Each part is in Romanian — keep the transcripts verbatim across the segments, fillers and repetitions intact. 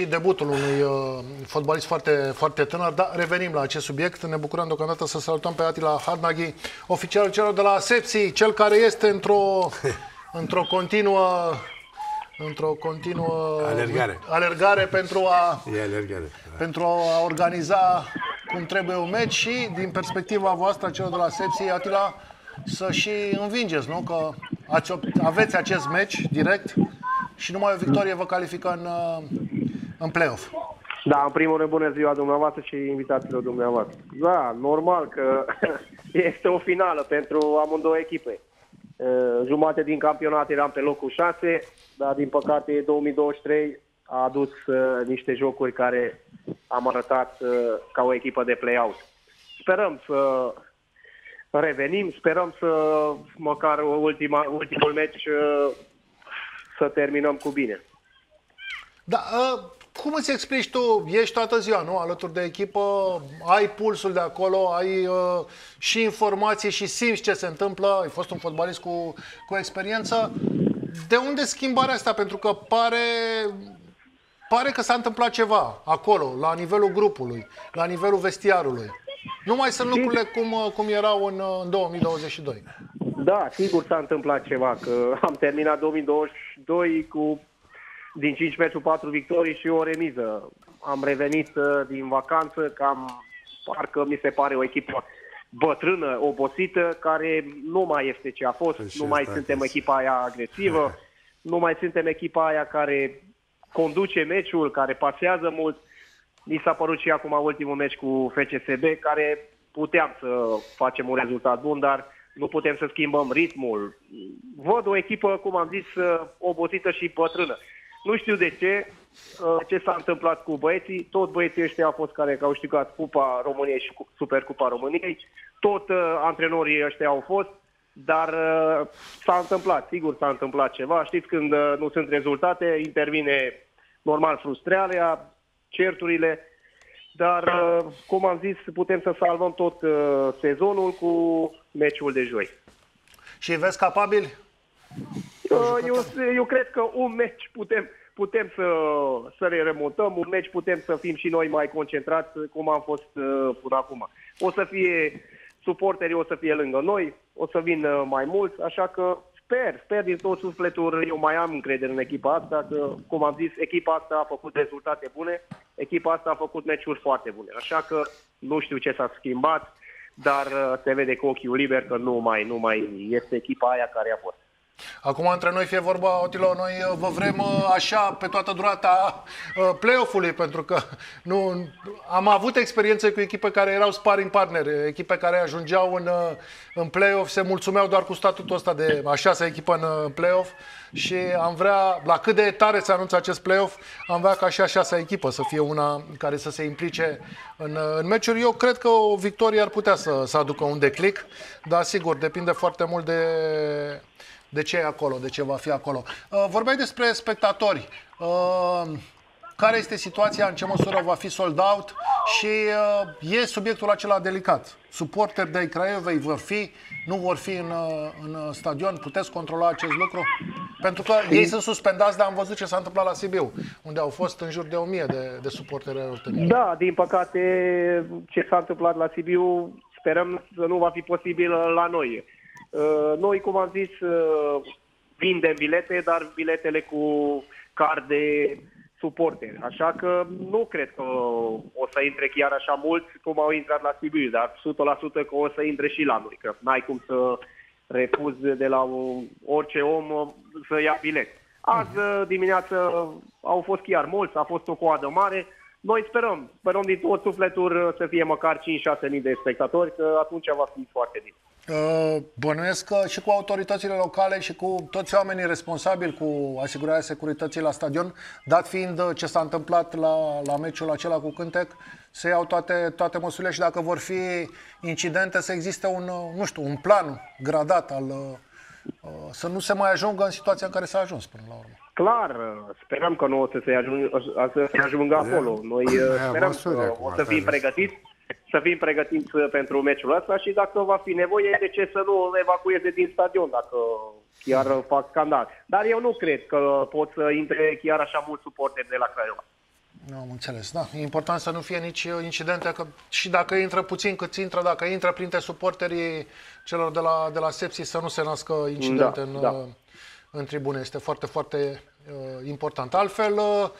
și debutul unui uh, fotbalist foarte, foarte tânăr, dar revenim la acest subiect. Ne bucurăm deocamdată să salutăm pe Attila Hadnagy, oficialul celor de la Sepsi, cel care este într-o într-o continuă într-o continuă alergare, alergare pentru a e alergare. pentru a organiza cum trebuie un meci și din perspectiva voastră celor de la Sepsi, Attila, să și învingeți, nu? Că ați, aveți acest meci direct și numai o victorie vă califică în, în play-off. Da, în primul rând, bună ziua dumneavoastră și invitațiilor dumneavoastră. Da, normal că este o finală pentru amândouă echipe. Jumate din campionat eram pe locul șase, dar din păcate două mii douăzeci și trei a adus niște jocuri care am arătat ca o echipă de play-out. Sperăm să revenim, sperăm să măcar ultima, ultimul meci să terminăm cu bine. Da, cum îți explici tu? Ești toată ziua, nu? Alături de echipă, ai pulsul de acolo, ai uh, și informații și simți ce se întâmplă. Ai fost un fotbalist cu, cu experiență. De unde schimbarea asta? Pentru că pare, pare că s-a întâmplat ceva acolo, la nivelul grupului, la nivelul vestiarului. Nu mai sunt lucrurile cum, cum erau în, în două mii douăzeci și doi. Da, sigur s-a întâmplat ceva, că am terminat două mii douăzeci și doi cu din cinci meciuri patru victorii și o remiză. Am revenit din vacanță, cam parcă mi se pare o echipă bătrână, obosită, care nu mai este ce a fost, păi nu mai suntem azi. Echipa aia agresivă, nu mai suntem echipa aia care conduce meciul, care pasează mult. Mi s-a părut și acum ultimul meci cu F C S B, care puteam să facem un rezultat bun, dar nu putem să schimbăm ritmul. Văd o echipă, cum am zis, obosită și bătrână. Nu știu de ce, ce s-a întâmplat cu băieții. Tot băieții ăștia au fost care au câștigat Cupa României și Supercupa României. Tot uh, antrenorii ăștia au fost, dar uh, s-a întâmplat, sigur s-a întâmplat ceva. Știți, când uh, nu sunt rezultate, intervine normal frustrarea, certurile. Dar, uh, cum am zis, putem să salvăm tot uh, sezonul cu meciul de joi. Și vezi capabili? Eu, eu cred că un meci putem, putem să, să le remontăm, un meci putem să fim și noi mai concentrați cum am fost până acum. O să fie suporterii, o să fie lângă noi, o să vin mai mulți, așa că sper, sper din tot sufletul, eu mai am încredere în echipa asta, că, cum am zis, echipa asta a făcut rezultate bune, echipa asta a făcut meciuri foarte bune, așa că nu știu ce s-a schimbat, dar se vede cu ochiul liber că nu mai, nu mai este echipa aia care a fost. Acum între noi fie vorba, Otilo, noi vă vrem așa pe toată durata play-off-ului, pentru că nu, am avut experiențe cu echipe care erau sparring partner, echipe care ajungeau în, în play-off, se mulțumeau doar cu statutul ăsta de a șasea echipă în play-off și am vrea, la cât de tare se anunță acest play-off, am vrea ca și a șasea echipă să fie una care să se implice în, în meciuri. Eu cred că o victorie ar putea să, să aducă un declic, dar sigur, depinde foarte mult de... De ce e acolo? De ce va fi acolo? Vorbeai despre spectatori. Care este situația? În ce măsură va fi sold out? Și e subiectul acela delicat. Suporteri de Craiovei vor fi, nu vor fi în, în stadion? Puteți controla acest lucru? Pentru că ei sunt suspendați, dar am văzut ce s-a întâmplat la Sibiu, unde au fost în jur de o mie de, de suporteri. Da, din păcate, ce s-a întâmplat la Sibiu, sperăm că nu va fi posibil la noi. Noi, cum am zis, vindem bilete, dar biletele cu card de suporteri. Așa că nu cred că o să intre chiar așa mulți cum au intrat la Sibiu, dar o sută la sută că o să intre și la noi, că n-ai cum să refuzi de la orice om să ia bilet. Azi dimineață au fost chiar mulți, a fost o coadă mare. Noi sperăm, sperăm din tot sufletul să fie măcar cinci șase mii de spectatori, că atunci va fi foarte bine. Bănuiesc că și cu autoritățile locale și cu toți oamenii responsabili cu asigurarea securității la stadion, dat fiind ce s-a întâmplat la, la meciul acela cu Cântec, se iau toate, toate măsurile și dacă vor fi incidente să existe un, nu știu, un plan gradat al, să nu se mai ajungă în situația în care s-a ajuns până la urmă. Clar, sperăm că nu o să se ajungă, să se ajungă acolo. Noi sperăm că o să fim pregătiți. Să fim pregătiți pentru meciul ăsta și dacă va fi nevoie, de ce să nu evacueze din stadion dacă chiar fac scandal. Dar eu nu cred că pot să intre chiar așa mult suporteri de la Craiova. Nu am înțeles, da. E important să nu fie nici incidente, că și dacă intră puțin cât intră, dacă intră printre suporterii celor de la, de la Sepsi, să nu se nască incidente da, în, da. în tribune. Este foarte, foarte uh, important. Altfel, uh,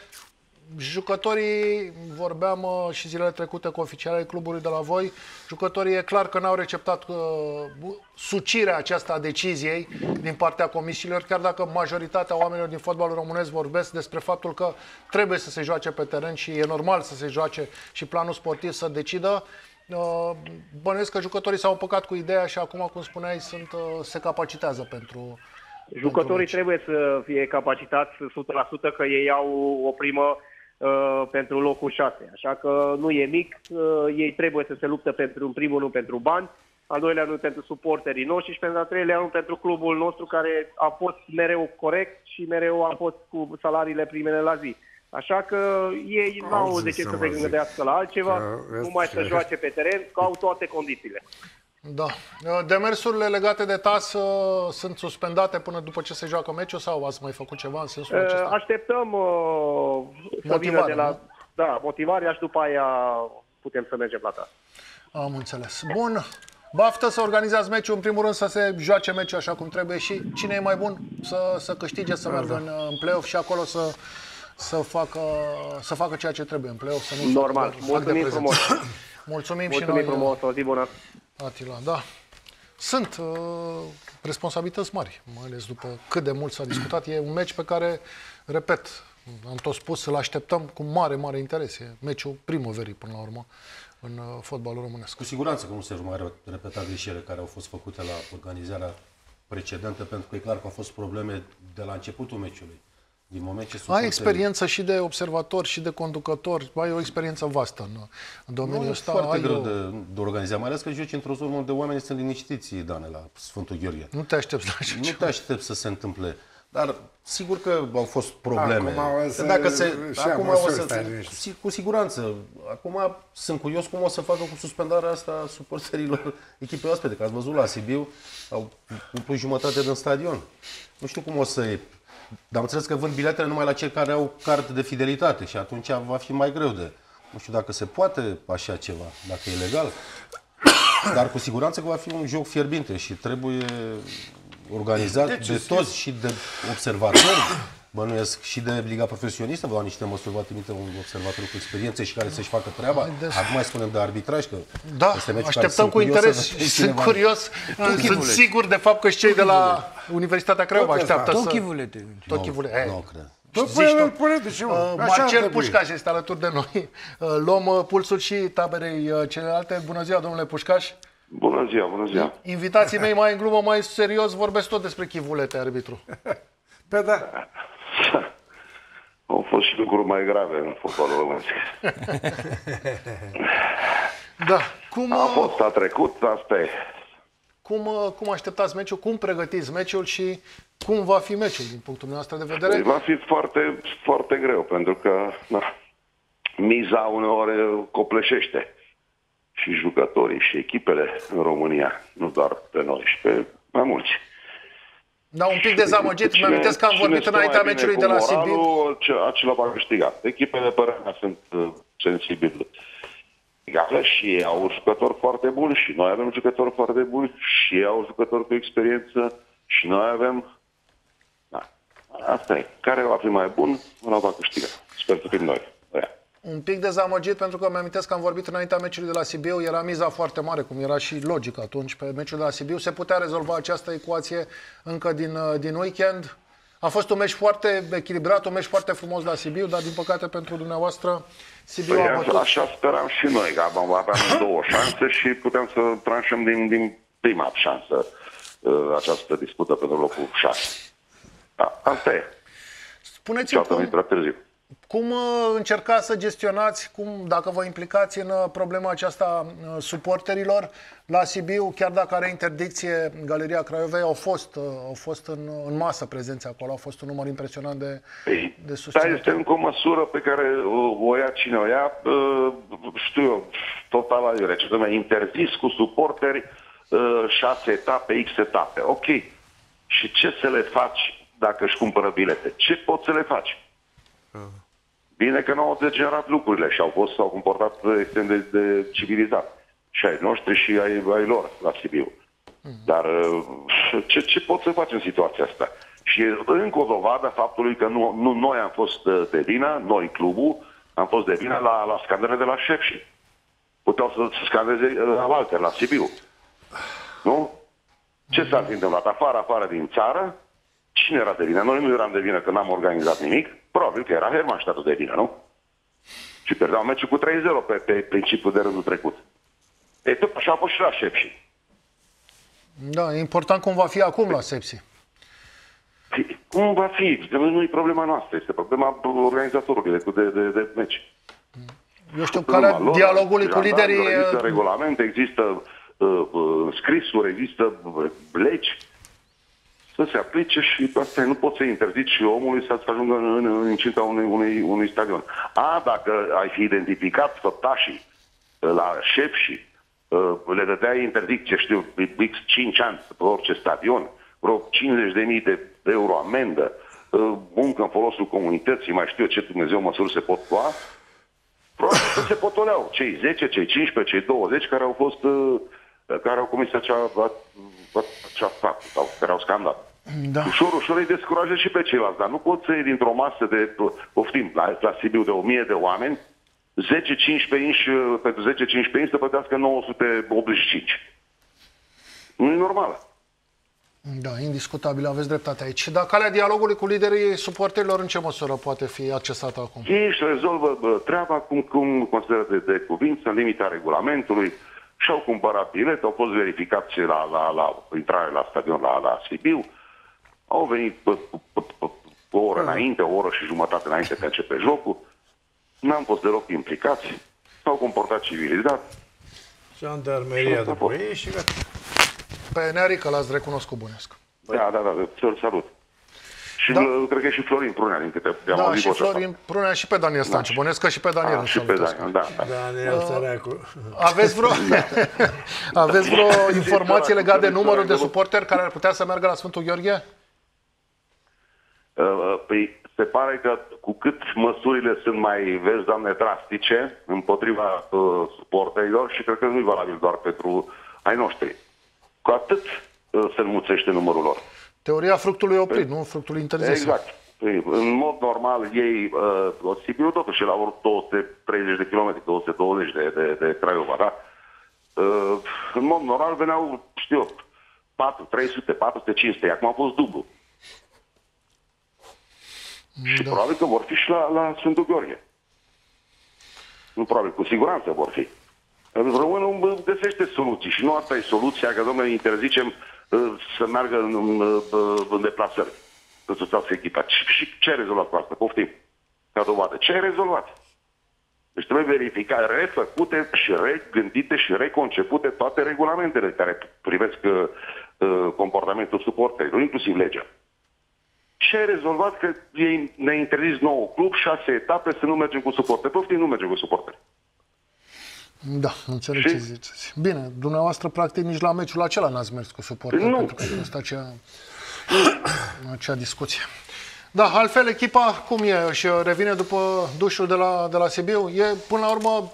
jucătorii, vorbeam uh, și zilele trecute cu oficialii clubului de la voi, jucătorii e clar că n-au receptat uh, sucirea aceasta a deciziei din partea comisiilor, chiar dacă majoritatea oamenilor din fotbalul românesc vorbesc despre faptul că trebuie să se joace pe teren și e normal să se joace și planul sportiv să decidă. Uh, bănuiesc că jucătorii s-au împăcat cu ideea și acum, cum spuneai, sunt, uh, se capacitează pentru... Jucătorii trebuie să fie capacitați o sută la sută că ei au o primă uh, pentru locul șase. Așa că nu e mic, uh, ei trebuie să se luptă pentru, în primul rând pentru bani, al doilea rând pentru suporterii noștri și pentru al treilea rând pentru clubul nostru, care a fost mereu corect și mereu a fost cu salariile primele la zi. Așa că ei nu au de ce să se gândească la altceva, numai să joace pe teren, că au toate condițiile. Da. Demersurile legate de T A S uh, sunt suspendate până după ce se joacă meciul sau ați mai făcut ceva în sensul uh, acesta? Așteptăm uh, motivarea de la... da, motivarea și după aia putem să mergem la T A S. Am înțeles. Bun. Baftă să organizați meciul, în primul rând să se joace meciul așa cum trebuie și cine e mai bun să, să câștige, să meargă în, în play-off și acolo să, să, facă, să facă ceea ce trebuie în play-off. Să nu normal. Mulțumim frumos. Mulțumim, Mulțumim și noi. Frumos. O zi bună. Attila, da. Sunt uh, responsabilități mari, mai ales după cât de mult s-a discutat. E un meci pe care, repet, am tot spus, îl așteptăm cu mare, mare interes. E meciul primăverii, până la urmă, în uh, fotbalul românesc. Cu siguranță că nu se mai repeta greșelile care au fost făcute la organizarea precedentă, pentru că e clar că au fost probleme de la începutul meciului. Din moment ce ai experiență și de observator și de conducător, ai o experiență vastă în, în domeniul nu, ăsta. E foarte greu o... de, de organizat, mai ales că joci într-o zonă unde oamenii sunt liniștiți, Dane, la Sfântul Gheorghe. Nu te aștepți la așa. Nu te aștepți să se întâmple. Dar sigur că au fost probleme. Acum să... Dacă se... Acum o să... Cu siguranță. Acum sunt curios cum o să facă cu suspendarea asta suporterilor echipei oaspete. Că ați văzut la Sibiu, au umplut jumătate din stadion. Nu știu cum o să... Dar am înțeles că vând biletele numai la cei care au card de fidelitate și atunci va fi mai greu de... Nu știu dacă se poate așa ceva, dacă e legal, dar cu siguranță că va fi un joc fierbinte și trebuie organizat de, de toți și de observatori, bănuiesc, și de Liga Profesionistă, vă dau niște măsuri, va trimite un observator cu experiență și care să-și facă treaba. Acum mai spunem de arbitraj, că da, așteptăm cu interes și sunt curios, sunt sigur de fapt că și cei de la... Universitatea Craiova așteaptă tot să... Chivulete. Tot chivulete. Nu, nu cred. Marcel Pușcaș este alături de noi. Luăm pulsul și taberei celelalte. Bună ziua, domnule Pușcaș. Bună ziua, bună ziua. Invitații mei mai în glumă, mai serios, vorbesc tot despre chivulete, arbitru. Pe da. Au fost și lucruri mai grave în fotbalul românesc. Da. Cum... A fost, a trecut, asta e. Cum, cum așteptați meciul, cum pregătiți meciul și cum va fi meciul din punctul nostru de vedere? Va fi foarte, foarte greu, pentru că na, miza uneori copleșește și jucătorii și echipele în România, nu doar pe noi, și pe mai mulți. Da, un pic dezamăgit, mi-am amintesc că am vorbit înaintea meciului de la Sibiu. Acela va câștiga. Echipele părerea sunt sensibile. Și ei au jucători foarte buni și noi avem jucători foarte buni și ei au jucători cu experiență și noi avem... Da. Asta e. Care va fi mai bun, ăla va câștiga. Sper să fim noi. Da. Un pic dezamăgit pentru că mi-amintesc că am vorbit înaintea meciului de la Sibiu, era miza foarte mare, cum era și logic atunci pe meciul de la Sibiu. Se putea rezolva această ecuație încă din, din weekend. A fost un meci foarte echilibrat, un meci foarte frumos la Sibiu, dar din păcate pentru dumneavoastră Sibiu păi a bătut... Așa speram și noi, că aveam două șanse și putem să tranșăm din, din prima șansă această dispută pentru locul șase. Da, asta e. Spuneți-mi cum, cum încercați să gestionați, cum, dacă vă implicați în problema aceasta suporterilor la Sibiu, chiar dacă are interdicție, Galeria Craiovei au fost, au fost în, în masă prezența acolo, a fost un număr impresionant de, de susținere. Da, este încă o măsură pe care o ia cine o ia, știu eu, total aiurea, ce domnule, interzis cu suporteri șase etape, X etape, ok. Și ce să le faci dacă își cumpără bilete? Ce poți să le faci? Bine că nu au degenerat lucrurile și au fost, s-au comportat extrem de, de civilizat. Și ai noștri și ai, ai lor la Sibiu. Mm-hmm. Dar ce, ce pot să faci în situația asta? Și încă o dovadă faptului că nu, nu noi am fost de vină, noi clubul, am fost de vină la, la scandale de la Sepsi. Puteau să, să scandeze la Walter, la Sibiu. Nu? Ce s-a întâmplat? Afară, afară din țară, cine era de vină? Noi nu eram de vină că n-am organizat nimic. Probabil că era Hermannstadtul de vină, nu? Și pierdeau meciul cu trei zero pe, pe principiul de rândul trecut. E tot așa a fost și la Sepsi. Da, e important cum va fi acum la Sepsi. Cum va fi? Nu e problema noastră, este problema organizatorului de, de, de, de meci. Eu știu, care dialogului cu liderii... Există regulamente, există uh, uh, scrisuri, există legi. Să se aplice și asta nu poți să interzici și omului să ajungă în, în incinta unui, unui, unui stadion. A, dacă ai fi identificat făptașii la Sepsi, uh, le dădeai interdicție, știu, cinci ani pe orice stadion, vreo cincizeci de mii de euro amendă, uh, muncă în folosul comunității, mai știu eu ce Dumnezeu măsuri se pot lua, probabil se potoleau cei zece, cei cincisprezece, cei douăzeci care au fost uh, care au comis acea, acea faptă sau care au scandat. Da. Ușor, ușor îi descurajez și pe ceilalți, dar nu poți să iei dintr-o masă de, poftim, la, la Sibiu de o mie de oameni, zece cincisprezece inși, pentru zece cincisprezece inși să plătească nouă sute optzeci și cinci. Nu e normal. Da, indiscutabil, aveți dreptate aici. Dar calea dialogului cu liderii suporterilor în ce măsură poate fi accesată acum? Ei își rezolvă bă, treaba cum, cum consideră de, de cuvință, în limita regulamentului. Și-au cumpărat bilet, au fost verificați la, la, la intrare la stadion la, la Sibiu, au venit pe, pe, pe, pe o oră înainte, o oră și jumătate înainte de a începe jocul, n-am fost deloc implicați, s-au comportat civilizat. Jandarmeria de pe ei și gata. Pe Nearică l-ați recunoscut, bunesc. Da, da, da, să-l salut. Și da. Cred că și Florin Prunea, din câte am da, auzit. Da, și Florin Prunea și pe Daniel Stanciu. Da. Bănesc că și pe Daniel. A, și pe Daniel, da. Da. Daniel Săreacu. Aveți vreo, da. Aveți vreo da. informație da. legată da. de numărul da. de suporteri care ar putea să meargă la Sfântul Gheorghe? Păi, se pare că cu cât măsurile sunt mai, vezi, doamne, drastice împotriva uh, suporterilor, și cred că nu e valabil doar pentru ai noștri, cu atât uh, se înmulțește numărul lor. Teoria fructului oprit, nu? Fructul interzis. Exact. În mod normal, ei, uh, Sibiu, totuși, la ori două sute treizeci de kilometri, două sute douăzeci de, de, de Craiova, da? Uh, în mod normal veneau, știu, patru sute, trei sute, patru sute, cinci sute, acum a fost dublu. Da. Și probabil că vor fi și la, la Sfântul Gheorghe. Nu probabil, cu siguranță vor fi. Românul găsește soluții și nu asta e soluția, că, domnule, interzicem să meargă în, în, în deplasări, să susțească echipa. Și, și ce ai rezolvat cu asta? Poftim, ca dovadă. Ce ai rezolvat? Deci trebuie verificate, refăcute și regândite și reconcepute toate regulamentele care privesc uh, comportamentul suporterilor, inclusiv legea. Ce ai rezolvat? Că ei ne interzis nouă club, șase etape, să nu mergem cu suporteri. Poftim, nu mergem cu suporteri. Da, înțeleg ce ziceți. Bine, dumneavoastră, practic, nici la meciul acela n-ați mers cu suporteri, nu. Pentru că este acea, acea discuție. Da, altfel, echipa, cum e? Și revine după dușul de la, de la Sibiu? E, până la urmă,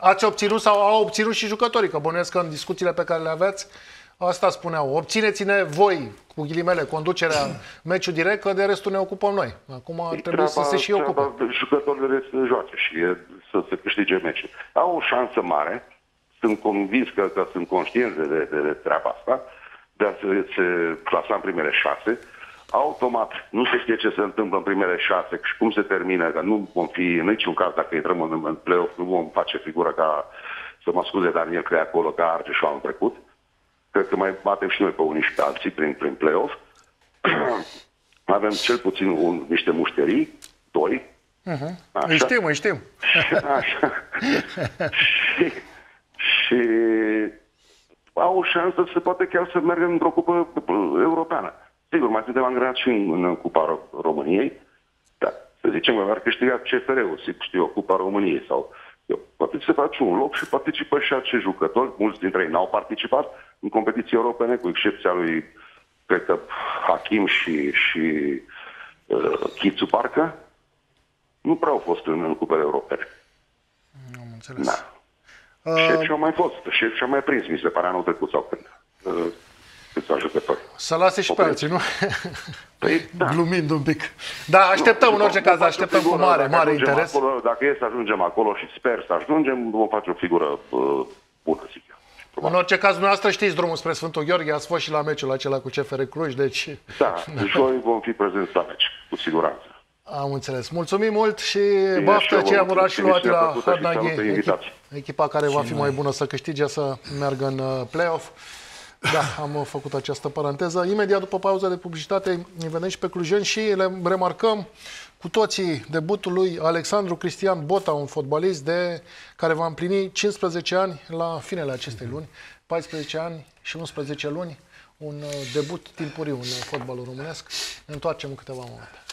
ați obținut sau au obținut și jucătorii, că bănuiesc că în discuțiile pe care le aveți, asta spuneau. Obțineți-ne voi, cu ghilimele, conducerea meciului direct, că de restul ne ocupăm noi. Acum ar trebui să se și ocupe. Jucătorii să joace și să se câștige meciul. Au o șansă mare, sunt convins că, că sunt conștienți de, de, de treaba asta, de a se, se clasa în primele șase. Automat, nu se știe ce se întâmplă în primele șase și cum se termină, că nu vom fi în niciun caz, dacă intrăm în, în play-off, nu vom face figură ca, să mă scuze Daniel, că e acolo, ca Argeșul anul trecut. Cred că mai batem și noi pe unii și pe alții prin, prin play-off. Avem cel puțin un, niște mușterii, doi. Uh-huh. Așa. Îi știm, îi știm. Așa. și, și au o șansă să poate chiar să mergem într-o cupă europeană. Sigur, mai suntem angrați și în, în Cupa României. Da, să zicem că ar câștiga C F R-ul, știu eu, Cupa României sau... Eu, poate se face un loc și participă și acei jucători, mulți dintre ei n-au participat în competiții europene, cu excepția lui, cred că, Hakim și, și uh, Chițu, parcă. Nu prea au fost în, în cupele europene. Nu am înțeles. Da. Uh... Șef și-au mai fost, șef și-au mai prins, mi se pare, anul trecut sau când. Uh, Să lase și pe alții, nu? Păi, da. Glumind un pic. Da, așteptăm nu, în orice caz, așteptăm figură, cu mare, mare interes. Acolo, dacă e să ajungem acolo și sper să ajungem, vom face o figură uh, bună, zic eu. Probabil. În orice caz, dumneavoastră știți drumul spre Sfântul Gheorghe, ați fost și la meciul acela cu C F R Cluj, deci... Da, joi vom fi prezenți la meci, cu siguranță. Am înțeles. Mulțumim mult și baftă ce am urat și luat la Hadnagy, echipa care va fi mai bună să câștige, să meargă în play-off. Da, am făcut această paranteză. Imediat după pauza de publicitate îi vedem și pe clujeni și le remarcăm cu toții debutul lui Alexandru Cristian Bota, un fotbalist de care va împlini cincisprezece ani la finele acestei luni, paisprezece ani și unsprezece luni, un debut timpuriu în fotbalul românesc. Ne întoarcem în câteva momente.